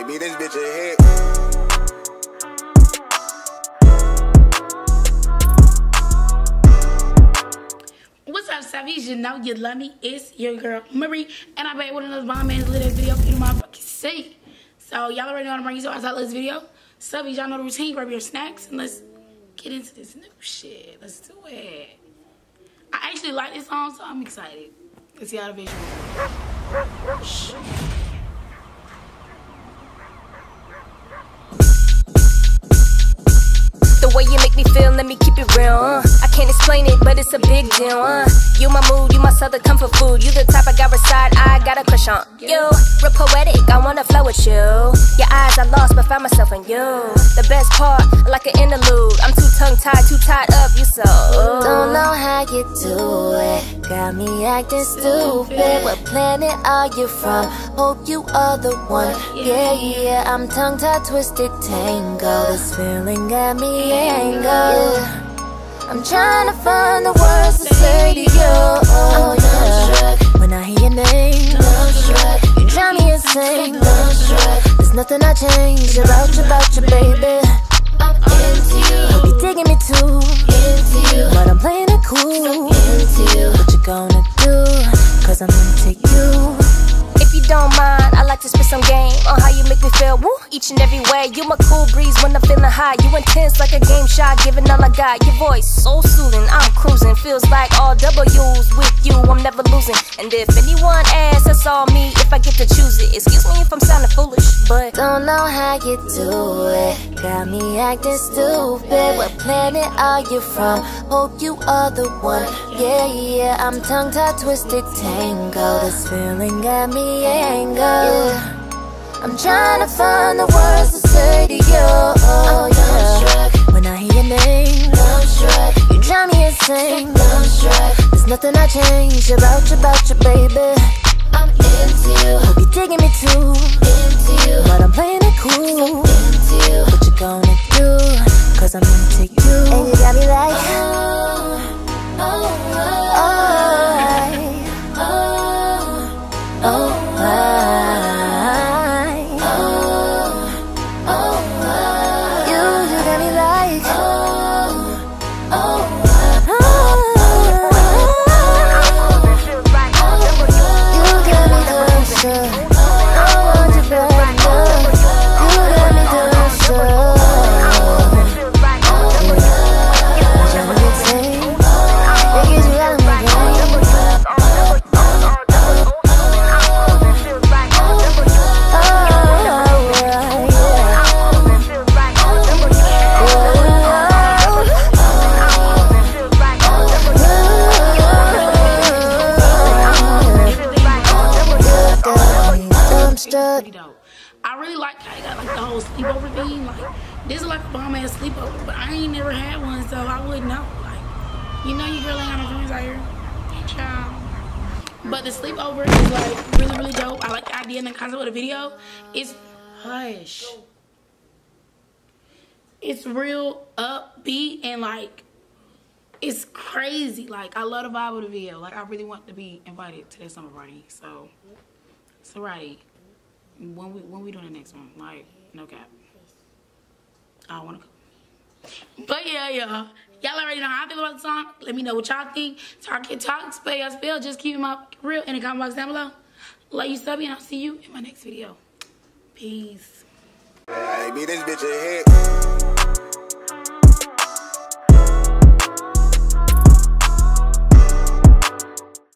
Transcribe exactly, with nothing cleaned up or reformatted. Like, be this bitch a hit. If you know you love me, it's your girl Marie, and I'm back with another bomb ass lit ass video for you to motherfucking see. So y'all already know how to bring you to our top list video. So y'all know the routine, grab your snacks and let's get into this new shit. Let's do it. I actually like this song, so I'm excited. Let's see how the visual. Shh. The way you make me feel, let me keep it real, uh. I can't explain it, but it's a big deal, uh. You my mood, you my southern comfort food. You the type I got beside, I got a crush on you. Real poetic, I wanna flow with you. Your eyes I lost, but found myself in you. The best part, like an interlude. I'm too tongue-tied, too tied up, you so ooh. Don't know how you do it. Got me acting stupid. What planet are you from? Hope you are the one. Yeah, yeah, I'm tongue-tied, twisted, tangled. This feeling got me angled. I'm trying to find the words to say to you. Oh, yeah. Dumbstruck. When I hear your name, Dumbstruck. You drive me insane, Dumbstruck. There's nothing I change about you, about you, baby. I'm into you. Hope you digging me too. Into you. But I'm playing it cool. Into you. What you gonna do? 'Cause I'm into you. If you don't mind, I like to spit some game on how you make me feel, woo, each and every way. You my cool breeze when I'm feeling high. You intense like a game shot, giving all I got. Your voice so soothing, I'm cruising. Feels like all W's with you, I'm never losing. And if anyone asks, that's all me, if I get to choose it. Excuse me if I'm sounding foolish, but don't know how you do it. Got me acting stupid. What planet are you from? Hope you are the one. Yeah, yeah, I'm tongue-tied, twisted, tangled. This feeling got me angle. I'm trying to find the words to say to you. Oh, yeah. When I hear your name, Dumbstruck. You drive me insane, Dumbstruck. There's nothing I change about you, about you, baby. I'm into you. Hope you're digging me too. Into you. But I'm playing it cool. Into you. What you gonna do? 'Cause I'm into you. And you got me like oh, oh, I, oh, oh, oh. I really like how you got like the whole sleepover theme. Like, this is like a bomb ass sleepover, but I ain't never had one, so I wouldn't know. Like, you know, your girl ain't got no friends out here, child. But the sleepover is like really, really dope. I like the idea and the concept of the video. It's hush. It's real upbeat and like it's crazy. Like, I love the vibe of the video. Like, I really want to be invited to their summer party. So, it's alright. When we when we doing the next one, like, no cap. I don't want to go. But yeah, y'all. Y'all already know how I feel about the song. Let me know what y'all think. Talk and talk, spell y'all spell. Just keep them up real in the comment box down below. Love you, subby, and I'll see you in my next video. Peace. Hey, be this bitch a hit.